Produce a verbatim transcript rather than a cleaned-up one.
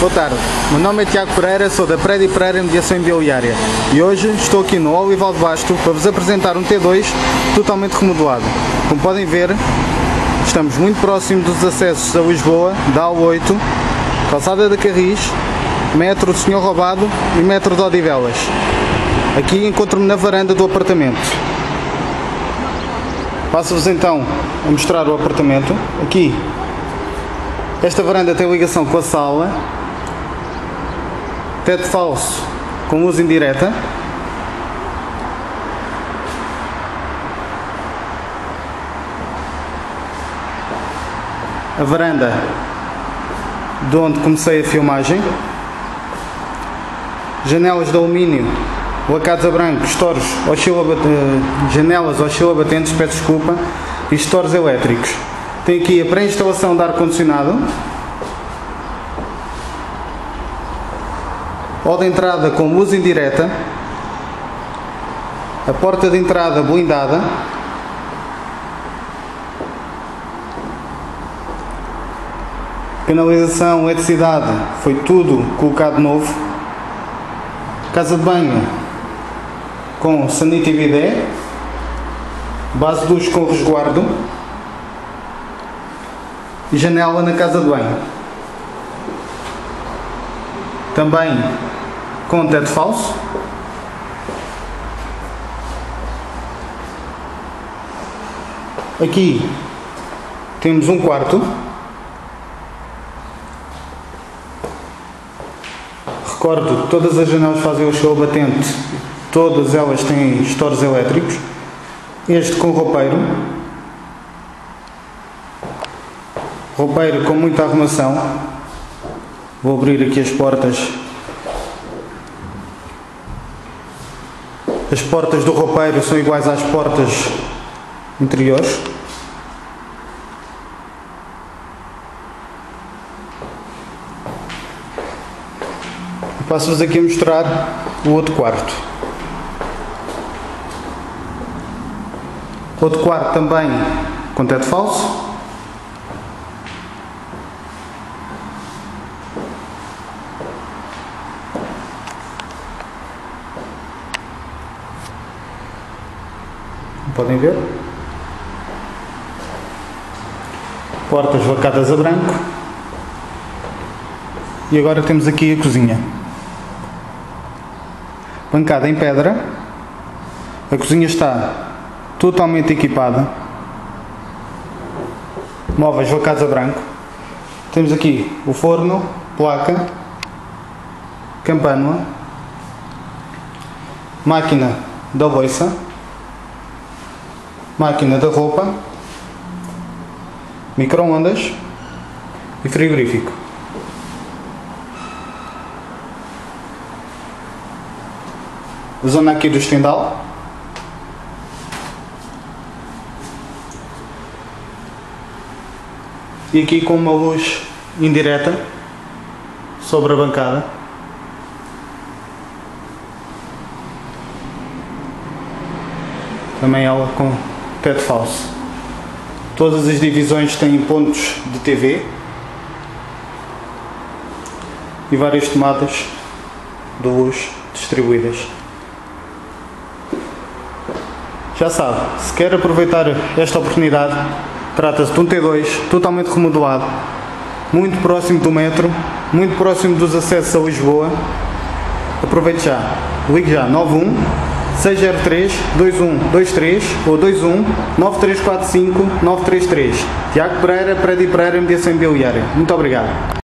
Boa tarde, meu nome é Tiago Pereira, sou da Predipereira Mediação Imobiliária e hoje estou aqui no Olival de Basto para vos apresentar um T dois totalmente remodelado. Como podem ver, estamos muito próximo dos acessos a Lisboa, da A oito, Calçada da Carris, Metro do Senhor Roubado e Metro de Odivelas. Aqui encontro-me na varanda do apartamento. Passo-vos então a mostrar o apartamento. Aqui, esta varanda tem ligação com a sala, teto falso com luz indireta. A varanda de onde comecei a filmagem. Janelas de alumínio, lacados a branco, estores, janelas oscilabatentes, peço desculpa, e estores elétricos. Tem aqui a pré-instalação de ar-condicionado. Hall de entrada com luz indireta. A porta de entrada blindada. Canalização, eletricidade, foi tudo colocado novo. Casa de banho com sanita e bidé. Base de luz com resguardo. E janela na casa de banho. Também com teto falso. Aqui temos um quarto. Recordo que todas as janelas fazem o seu batente, todas elas têm estores elétricos. Este com roupeiro, roupeiro com muita arrumação. Vou abrir aqui as portas. As portas do roupeiro são iguais às portas interiores. Passo-vos aqui a mostrar o outro quarto. Outro quarto também com teto falso. Podem ver. Portas lacadas a branco. E agora temos aqui a cozinha. Bancada em pedra. A cozinha está totalmente equipada. Móveis lacados a branco. Temos aqui o forno, placa, campânula, máquina da louça, máquina da roupa, micro-ondas e frigorífico. A zona aqui do estendal. E aqui com uma luz indireta sobre a bancada. Também ela com teto falso. Todas as divisões têm pontos de T V e várias tomadas de luz distribuídas. Já sabe, se quer aproveitar esta oportunidade, trata-se de um T dois totalmente remodelado, muito próximo do metro, muito próximo dos acessos a Lisboa. Aproveite já, ligue já nove um seis zero três dois um dois três ou dois um nove três quatro cinco nove três três. Tiago Pereira, Predipereira Mediação Imobiliária. Muito obrigado.